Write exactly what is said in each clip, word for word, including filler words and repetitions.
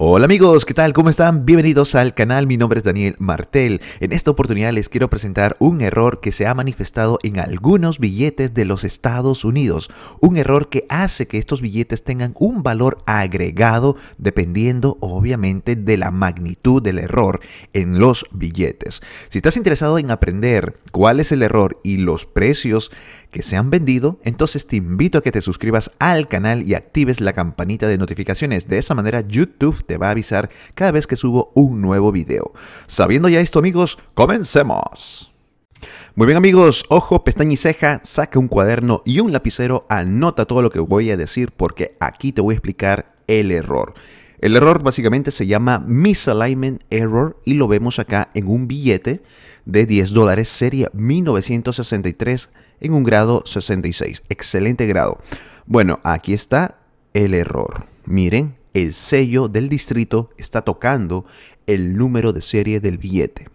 Hola amigos, ¿qué tal? ¿Cómo están? Bienvenidos al canal, mi nombre es Daniel Martel. En esta oportunidad les quiero presentar un error que se ha manifestado en algunos billetes de los Estados Unidos. Un error que hace que estos billetes tengan un valor agregado dependiendo obviamente de la magnitud del error en los billetes. Si estás interesado en aprender cuál es el error y los precios que se han vendido, entonces te invito a que te suscribas al canal y actives la campanita de notificaciones. De esa manera YouTube te va a avisar cada vez que subo un nuevo video. Sabiendo ya esto, amigos, comencemos. Muy bien amigos, ojo, pestaña y ceja, saca un cuaderno y un lapicero, anota todo lo que voy a decir porque aquí te voy a explicar el error. El error básicamente se llama Misalignment Error y lo vemos acá en un billete de diez dólares serie mil novecientos sesenta y tres en un grado sesenta y seis. Excelente grado. Bueno, aquí está el error. Miren, el sello del distrito está tocando el número de serie del billete.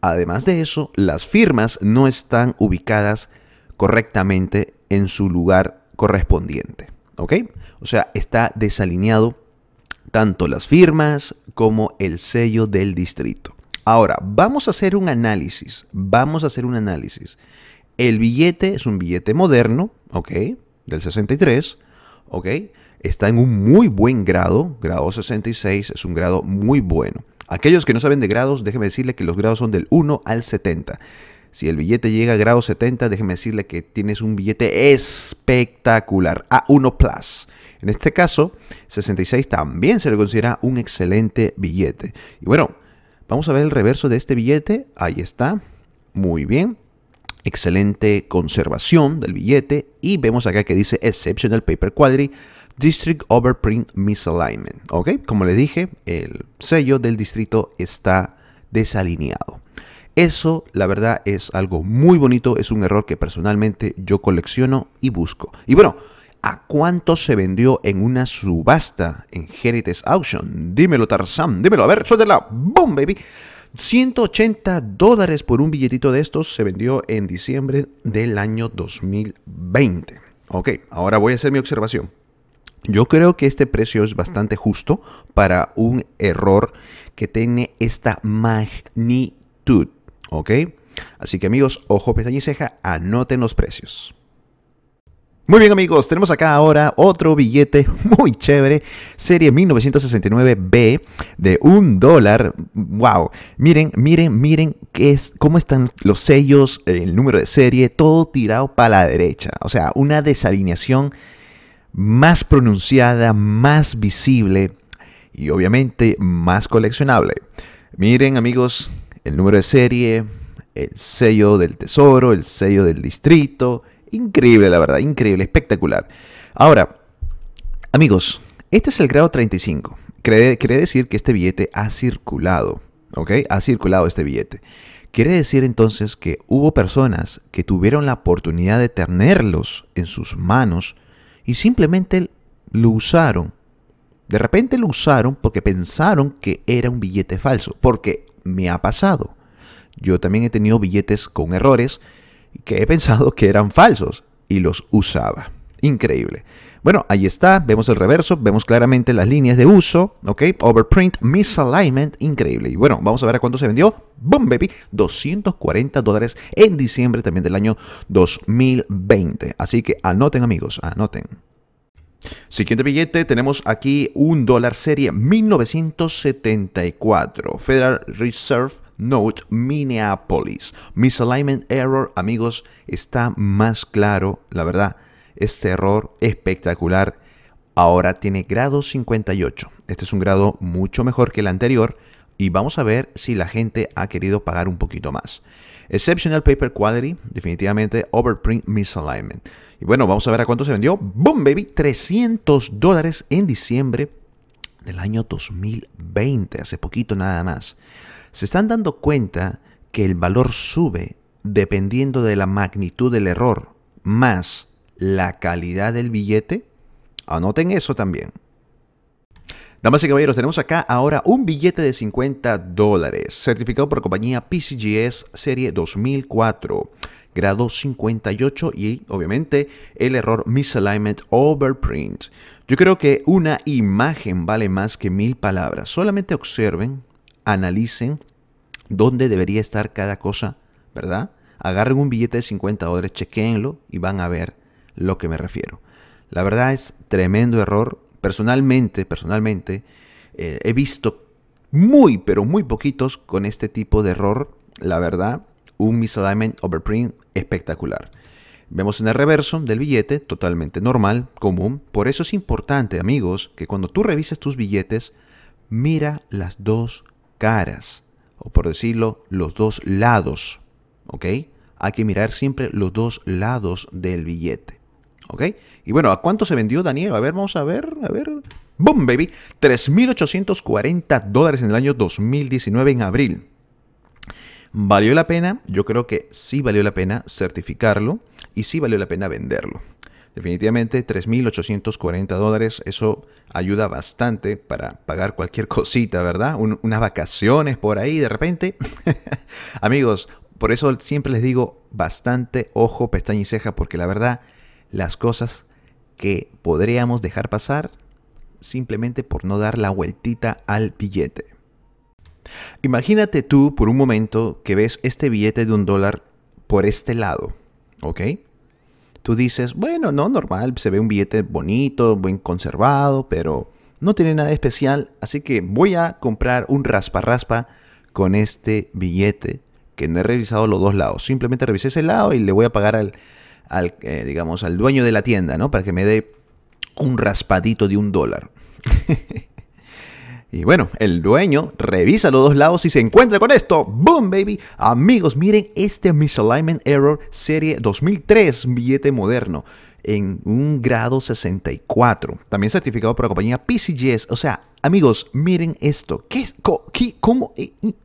Además de eso, las firmas no están ubicadas correctamente en su lugar correspondiente. ¿Ok? O sea, está desalineado tanto las firmas como el sello del distrito. Ahora, vamos a hacer un análisis. Vamos a hacer un análisis. El billete es un billete moderno, ¿ok? Del sesenta y tres, ¿ok? Está en un muy buen grado, grado sesenta y seis, es un grado muy bueno. Aquellos que no saben de grados, déjenme decirles que los grados son del uno al setenta. Si el billete llega a grado setenta, déjenme decirles que tienes un billete espectacular, A uno plus. En este caso, sesenta y seis también se le considera un excelente billete. Y bueno, vamos a ver el reverso de este billete. Ahí está. Muy bien. Excelente conservación del billete. Y vemos acá que dice Exceptional Paper Quality, District Overprint Misalignment. ¿Ok? Como les dije, el sello del distrito está desalineado. Eso, la verdad, es algo muy bonito. Es un error que personalmente yo colecciono y busco. Y bueno, ¿a cuánto se vendió en una subasta en Heritage Auction? Dímelo, Tarzán, dímelo. A ver, suéltala. ¡Boom, baby! ciento ochenta dólares por un billetito de estos se vendió en diciembre del año dos mil veinte. Ok, ahora voy a hacer mi observación. Yo creo que este precio es bastante justo para un error que tiene esta magnitud. Ok, así que amigos, ojo, pestaña y ceja, anoten los precios. Muy bien amigos, tenemos acá ahora otro billete muy chévere, serie mil novecientos sesenta y nueve B de un dólar. Wow, miren, miren, miren qué es, cómo están los sellos, el número de serie, todo tirado para la derecha. O sea, una desalineación más pronunciada, más visible y obviamente más coleccionable. Miren amigos, el número de serie, el sello del tesoro, el sello del distrito. Increíble, la verdad, increíble, espectacular. Ahora, amigos, este es el grado treinta y cinco. Quiere, quiere decir que este billete ha circulado, ¿ok? Ha circulado este billete. Quiere decir entonces que hubo personas que tuvieron la oportunidad de tenerlos en sus manos y simplemente lo usaron. De repente lo usaron porque pensaron que era un billete falso, porque me ha pasado. Yo también he tenido billetes con errores que he pensado que eran falsos y los usaba. Increíble. Bueno, ahí está. Vemos el reverso. Vemos claramente las líneas de uso. Ok. Overprint, misalignment. Increíble. Y bueno, vamos a ver a cuánto se vendió. ¡Boom, baby! doscientos cuarenta dólares en diciembre también del año dos mil veinte. Así que anoten, amigos. Anoten. Siguiente billete, tenemos aquí un dólar serie mil novecientos setenta y cuatro. Federal Reserve Note, Minneapolis. Misalignment Error, amigos, está más claro, la verdad. Este error espectacular ahora tiene grado cincuenta y ocho. Este es un grado mucho mejor que el anterior y vamos a ver si la gente ha querido pagar un poquito más. Exceptional Paper Quality, definitivamente Overprint Misalignment. Y bueno, vamos a ver a cuánto se vendió. ¡Boom, baby! trescientos dólares en diciembre del año dos mil veinte, hace poquito nada más. Se están dando cuenta que el valor sube dependiendo de la magnitud del error, más la calidad del billete. Anoten eso también. Damas y caballeros, tenemos acá ahora un billete de cincuenta dólares, certificado por compañía P C G S serie dos mil cuatro. grado cincuenta y ocho y obviamente el error misalignment overprint. Yo creo que una imagen vale más que mil palabras. Solamente observen, analicen dónde debería estar cada cosa, ¿verdad? Agarren un billete de cincuenta dólares, chequéenlo y van a ver lo que me refiero. La verdad es tremendo error. Personalmente, personalmente eh, he visto muy, pero muy poquitos con este tipo de error. La verdad, un misalignment overprint espectacular. Vemos en el reverso del billete, totalmente normal, común. Por eso es importante, amigos, que cuando tú revises tus billetes, mira las dos caras, o por decirlo, los dos lados, ¿ok? Hay que mirar siempre los dos lados del billete, ¿ok? Y bueno, ¿a cuánto se vendió, Daniel? A ver, vamos a ver, a ver. ¡Boom, baby! tres mil ochocientos cuarenta dólares en el año dos mil diecinueve, en abril. ¿Valió la pena? Yo creo que sí valió la pena certificarlo y sí valió la pena venderlo. Definitivamente tres mil ochocientos cuarenta dólares, eso ayuda bastante para pagar cualquier cosita, ¿verdad? Un, unas vacaciones por ahí de repente. Amigos, por eso siempre les digo bastante ojo, pestaña y ceja, porque la verdad las cosas que podríamos dejar pasar simplemente por no dar la vueltita al billete. Imagínate tú por un momento que ves este billete de un dólar por este lado, ¿ok? Tú dices, bueno, no, normal, se ve un billete bonito, bien conservado, pero no tiene nada especial, así que voy a comprar un raspa-raspa con este billete que no he revisado los dos lados. Simplemente revisé ese lado y le voy a pagar al, al eh, digamos, al dueño de la tienda, ¿no? Para que me dé un raspadito de un dólar. Y bueno, el dueño revisa los dos lados y se encuentra con esto. ¡Boom, baby! Amigos, miren este misalignment error serie dos mil tres, billete moderno, en un grado sesenta y cuatro. También certificado por la compañía P C G S. O sea, amigos, miren esto. ¿Qué es? ¿Qué? ¿Cómo?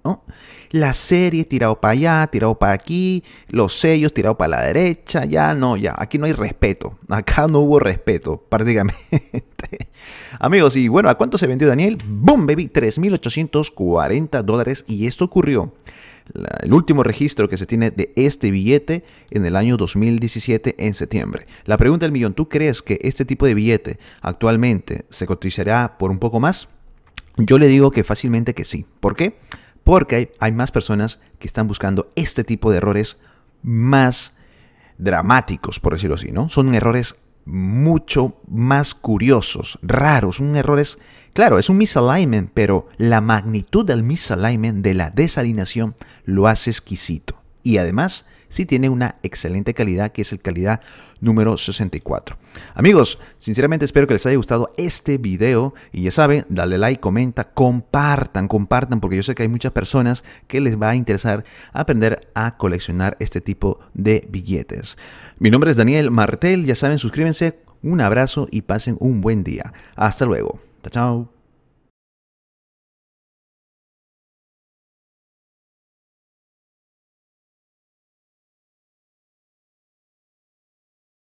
¿No? La serie tirado para allá, tirado para aquí. Los sellos tirado para la derecha. Ya no, ya. Aquí no hay respeto. Acá no hubo respeto, prácticamente. Amigos, y bueno, ¿a cuánto se vendió, Daniel? ¡Boom, baby! tres mil ochocientos cuarenta dólares. Y esto ocurrió. La, el último registro que se tiene de este billete en el año dos mil diecisiete, en septiembre. La pregunta del millón, ¿tú crees que este tipo de billete actualmente se cotizará por un poco más? Yo le digo que fácilmente que sí. ¿Por qué? Porque hay, hay más personas que están buscando este tipo de errores más dramáticos, por decirlo así, ¿no? Son errores mucho más curiosos, raros, un error es, claro, es un misalignment, pero la magnitud del misalignment, de la desalineación, lo hace exquisito. Y además, sí tiene una excelente calidad, que es el calidad número sesenta y cuatro. Amigos, sinceramente espero que les haya gustado este video. Y ya saben, dale like, comenta, compartan, compartan, porque yo sé que hay muchas personas que les va a interesar aprender a coleccionar este tipo de billetes. Mi nombre es Daniel Martel, ya saben, suscríbanse, un abrazo y pasen un buen día. Hasta luego. Chao, chao.